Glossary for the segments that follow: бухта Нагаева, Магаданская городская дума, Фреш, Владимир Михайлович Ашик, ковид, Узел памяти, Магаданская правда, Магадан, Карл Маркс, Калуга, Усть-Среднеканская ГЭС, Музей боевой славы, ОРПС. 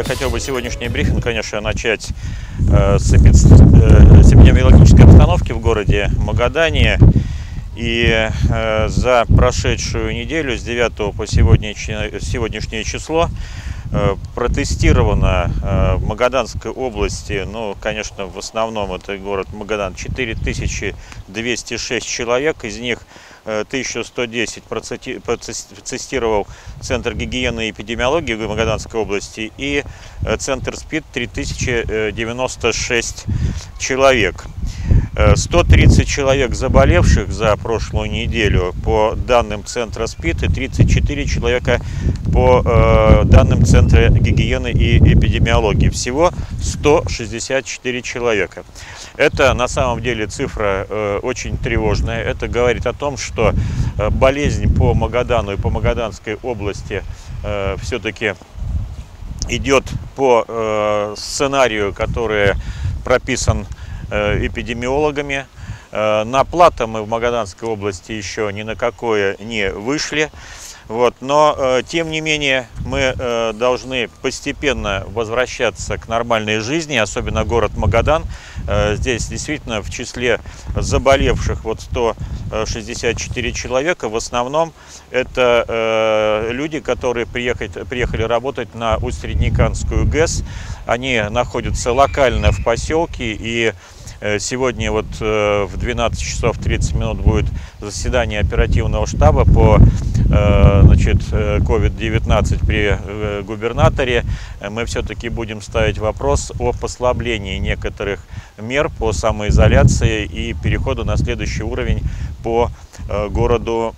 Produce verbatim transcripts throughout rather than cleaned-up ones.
Я хотел бы сегодняшний брифинг, конечно, начать э, с эпидемиологической обстановки в городе Магадане. И э, за прошедшую неделю, с девятого по сегодня, сегодняшнее число, э, протестировано э, в Магаданской области, ну, конечно, в основном это город Магадан, четыре тысячи двести шесть человек, из них тысяча сто десять протестировал Центр гигиены и эпидемиологии в Магаданской области и Центр СПИД три тысячи девяносто шесть человек. сто тридцать человек заболевших за прошлую неделю по данным Центра СПИД и тридцать четыре человека по данным Центра гигиены и эпидемиологии. Всего сто шестьдесят четыре человека. Это на самом деле цифра очень тревожная. Это говорит о том, что болезнь по Магадану и по Магаданской области все-таки идет по сценарию, который прописан эпидемиологами. На плато мы в Магаданской области еще ни на какое не вышли. Вот. Но, тем не менее, мы должны постепенно возвращаться к нормальной жизни, особенно город Магадан. Здесь действительно в числе заболевших вот сто шестьдесят четыре человека. В основном это люди, которые приехали, приехали работать на Усть-Среднеканскую ГЭС. Они находятся локально в поселке, и сегодня вот в двенадцать часов тридцать минут будет заседание оперативного штаба по ковид девятнадцать при губернаторе. Мы все-таки будем ставить вопрос о послаблении некоторых мер по самоизоляции и переходу на следующий уровень по городу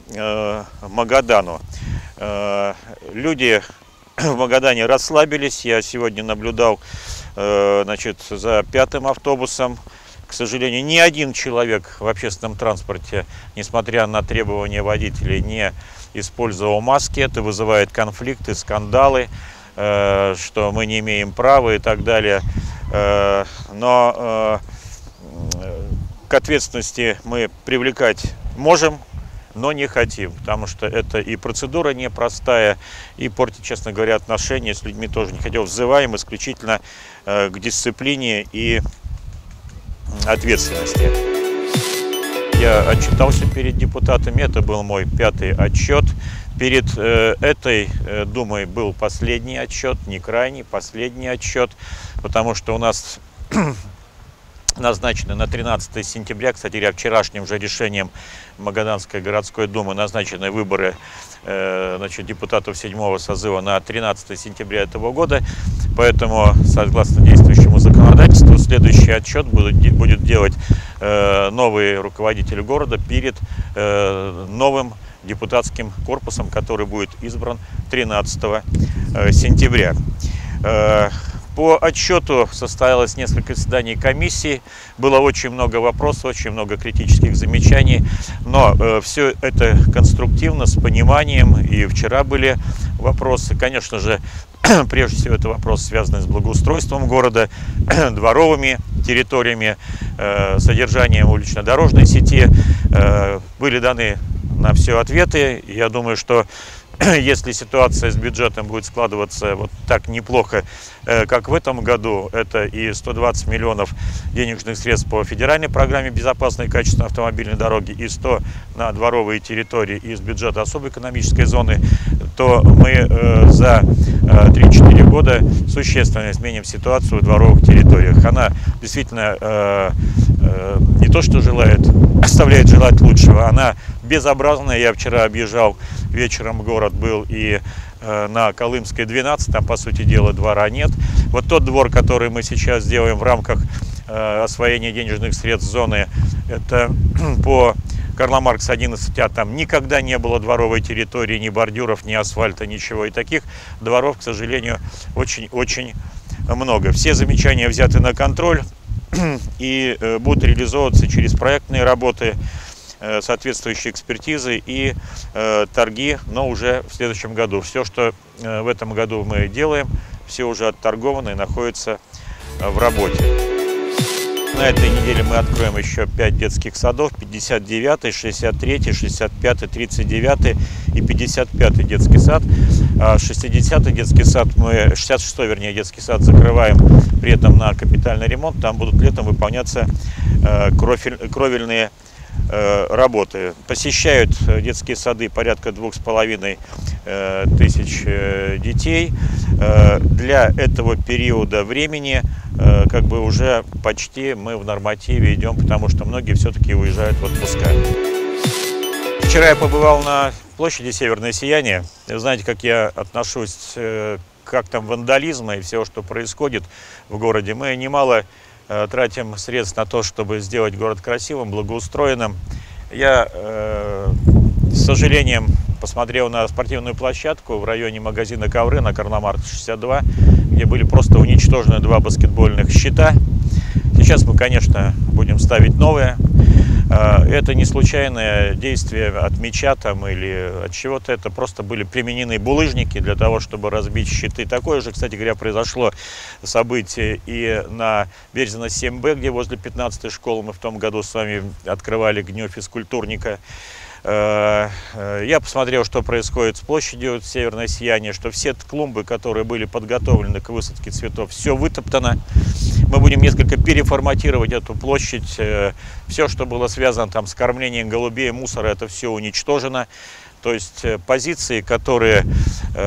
Магадану. Люди в Магадане расслабились. Я сегодня наблюдал, значит, за пятым автобусом. К сожалению, ни один человек в общественном транспорте, несмотря на требования водителей, не использовал маски. Это вызывает конфликты, скандалы, э, что мы не имеем права и так далее. Э, но э, к ответственности мы привлекать можем, но не хотим, потому что это и процедура непростая, и портить, честно говоря, отношения с людьми тоже не хотел. Взываем исключительно э, к дисциплине и ответственности. Я отчитался перед депутатами, это был мой пятый отчет. Перед э, этой э, думой был последний отчет, не крайний, последний отчет, потому что у нас назначены на тринадцатое сентября, кстати, вчерашним же решением Магаданской городской думы назначены выборы э, значит, депутатов седьмого созыва на тринадцатое сентября этого года. Поэтому, согласно действующему законодательству, следующий отчет будут, будет делать э, новый руководитель города перед э, новым депутатским корпусом, который будет избран тринадцатого сентября. Э, По отчету состоялось несколько заседаний комиссии, было очень много вопросов, очень много критических замечаний, но э, все это конструктивно, с пониманием, и вчера были вопросы, конечно же, прежде всего это вопрос, связанный с благоустройством города, дворовыми территориями, э, содержанием улично-дорожной сети, э, были даны на все ответы, я думаю, что если ситуация с бюджетом будет складываться вот так неплохо, как в этом году, это и сто двадцать миллионов денежных средств по федеральной программе безопасной и качественной автомобильной дороги, и сто на дворовые территории из бюджета особой экономической зоны, то мы за три-четыре года существенно изменим ситуацию в дворовых территориях. Она действительно не то что желает, оставляет желать лучшего, она безобразная. Я вчера объезжал вечером город, был и э, на Колымской двенадцать, там, по сути дела, двора нет. Вот тот двор, который мы сейчас делаем в рамках э, освоения денежных средств зоны, это по Карла Маркса одиннадцать, а там никогда не было дворовой территории, ни бордюров, ни асфальта, ничего. И таких дворов, к сожалению, очень-очень много. Все замечания взяты на контроль и э, будут реализовываться через проектные работы, соответствующие экспертизы и э, торги, но уже в следующем году. Все, что э, в этом году мы делаем, все уже отторговано и находится э, в работе. На этой неделе мы откроем еще пять детских садов, пятьдесят девятый, шестьдесят третий, шестьдесят пятый, тридцать девятый и пятьдесят пятый детский сад. шестидесятый детский сад, мы шестьдесят шестой, вернее, детский сад закрываем, при этом на капитальный ремонт. Там будут летом выполняться кровельные работы. Посещают детские сады порядка двух с половиной тысяч детей. Для этого периода времени как бы уже почти мы в нормативе идем, потому что многие все-таки уезжают в отпуска. Вчера я побывал на площади «Северное сияние». Вы знаете, как я отношусь к актам вандализма и всего, что происходит в городе. Мы немало тратим средств на то, чтобы сделать город красивым, благоустроенным. Я, э, с сожалением, посмотрел на спортивную площадку в районе магазина «Ковры» на Карла Маркса шестьдесят два, где были просто уничтожены два баскетбольных щита. Сейчас мы, конечно, будем ставить новые. Это не случайное действие от мяча там или от чего-то. Это просто были применены булыжники для того, чтобы разбить щиты. Такое же, кстати говоря, произошло событие и на Березина семь Б, где возле пятнадцатой школы мы в том году с вами открывали дню физкультурника. Я посмотрел, что происходит с площадью «Северное сияние», что все клумбы, которые были подготовлены к высадке цветов, все вытоптано. Мы будем несколько переформатировать эту площадь. Все, что было связано там с кормлением голубей, мусора, это все уничтожено. То есть позиции, которые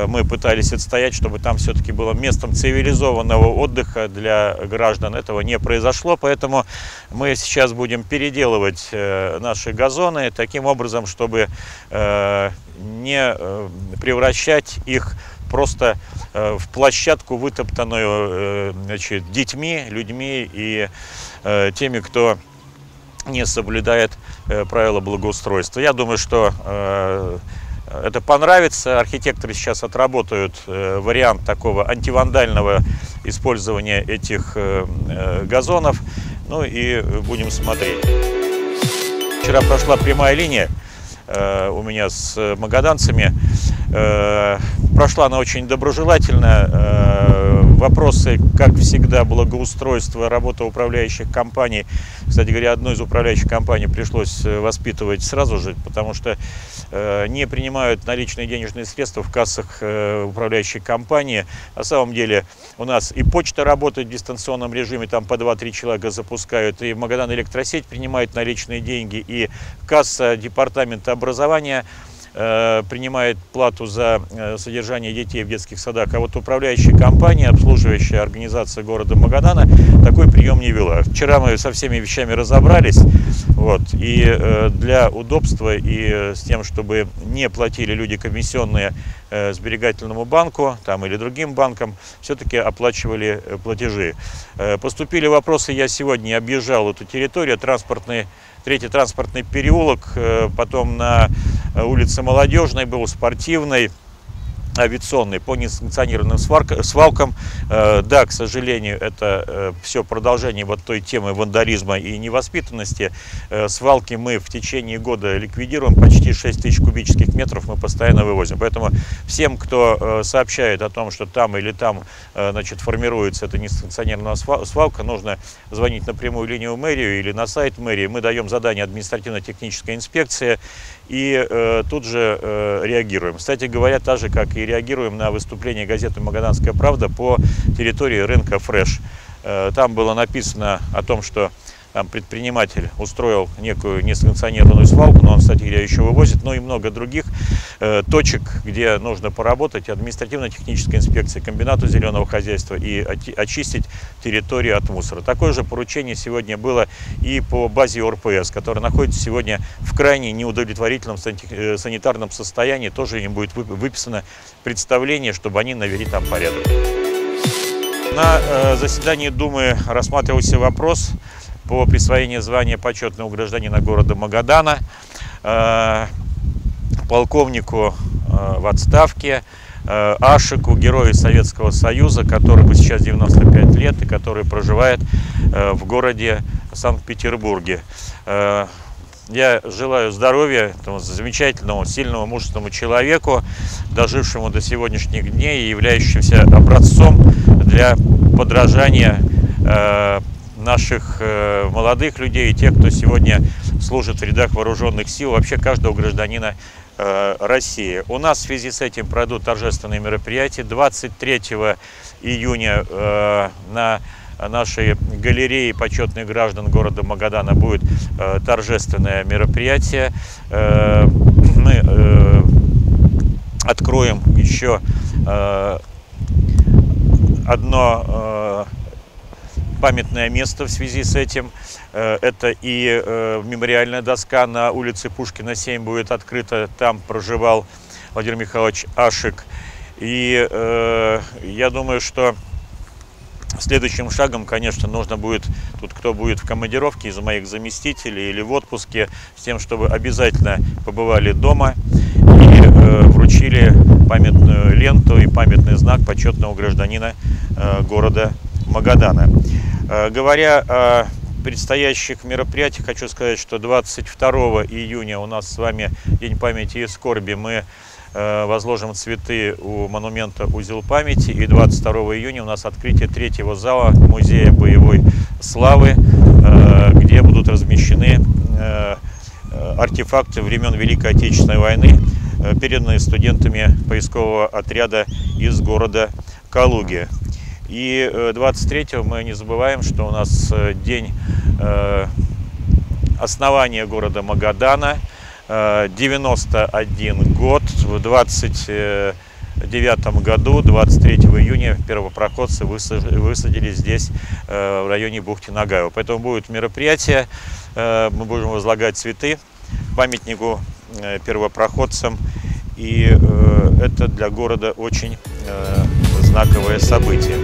мы пытались отстоять, чтобы там все-таки было местом цивилизованного отдыха для граждан, этого не произошло. Поэтому мы сейчас будем переделывать наши газоны таким образом, чтобы не превращать их просто в площадку, вытоптанную, значит, детьми, людьми и теми, кто не соблюдает э, правила благоустройства. Я думаю, что э, это понравится. Архитекторы сейчас отработают э, вариант такого антивандального использования этих э, газонов. Ну и будем смотреть. Вчера прошла прямая линия э, у меня с магаданцами. Э, прошла она очень доброжелательно. Э, Вопросы, как всегда, благоустройства, работа управляющих компаний. Кстати говоря, одну из управляющих компаний пришлось воспитывать сразу же, потому что э, не принимают наличные денежные средства в кассах э, управляющей компании. На самом деле у нас и почта работает в дистанционном режиме, там по два-три человека запускают, и Магадан электросеть принимает наличные деньги, и касса департамента образования принимает плату за содержание детей в детских садах. А вот управляющая компания, обслуживающая организация города Магадана, такой прием не вела. Вчера мы со всеми вещами разобрались. Вот, и для удобства, и с тем, чтобы не платили люди комиссионные сберегательному банку там, или другим банкам, все-таки оплачивали платежи. Поступили вопросы, я сегодня объезжал эту территорию, транспортный, третий транспортный переулок, потом на улице Молодежной был, спортивный, авиационный, по несанкционированным свалкам. Да, к сожалению, это все продолжение вот той темы вандализма и невоспитанности. Свалки мы в течение года ликвидируем, почти шесть тысяч кубических метров мы постоянно вывозим. Поэтому всем, кто сообщает о том, что там или там, значит, формируется эта несанкционированная свалка, нужно звонить на прямую линию мэрию или на сайт мэрии. Мы даем задание административно-технической инспекции и э, тут же э, реагируем. Кстати говоря, так же, как и реагируем на выступление газеты «Магаданская правда» по территории рынка «Фреш». Э, там было написано о том, что там предприниматель устроил некую несанкционированную свалку, но он, кстати говоря, еще вывозит, но и много других э, точек, где нужно поработать административно-технической инспекции, комбинату зеленого хозяйства и очистить территорию от мусора. Такое же поручение сегодня было и по базе О Р П С, которая находится сегодня в крайне неудовлетворительном санитарном состоянии. Тоже им будет выписано представление, чтобы они навели там порядок. На э, заседании Думы рассматривался вопрос по присвоению звания почетного гражданина города Магадана э, полковнику э, в отставке э, Ашику, герою Советского Союза, которому сейчас девяносто пять лет и который проживает э, в городе Санкт-Петербурге. Э, Я желаю здоровья этому замечательному, сильному, мужественному человеку, дожившему до сегодняшних дней и являющимся образцом для подражания э, наших э, молодых людей и тех, кто сегодня служит в рядах вооруженных сил, вообще каждого гражданина России. У нас в связи с этим пройдут торжественные мероприятия. двадцать третьего июня на нашей галерее почетных граждан города Магадана будет торжественное мероприятие. Мы откроем еще одно памятное место в связи с этим. Это и мемориальная доска на улице Пушкина, семь, будет открыта. Там проживал Владимир Михайлович Ашик. И э, я думаю, что следующим шагом, конечно, нужно будет, тут кто будет в командировке из моих заместителей или в отпуске, с тем, чтобы обязательно побывали дома и э, вручили памятную ленту и памятный знак почетного гражданина э, города Магадана. Э, говоря о предстоящих мероприятий, хочу сказать, что двадцать второго июня у нас с вами День памяти и скорби. Мы возложим цветы у монумента «Узел памяти». И двадцать второго июня у нас открытие третьего зала Музея боевой славы, где будут размещены артефакты времен Великой Отечественной войны, переданные студентами поискового отряда из города Калуги. И двадцать третьего мы не забываем, что у нас день основания города Магадана. девяносто один год, в двадцать девятом году, двадцать третьего июня, первопроходцы высадили здесь, в районе бухты Нагаева. Поэтому будет мероприятие, мы будем возлагать цветы памятнику первопроходцам, и это для города очень знаковое событие.